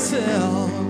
myself.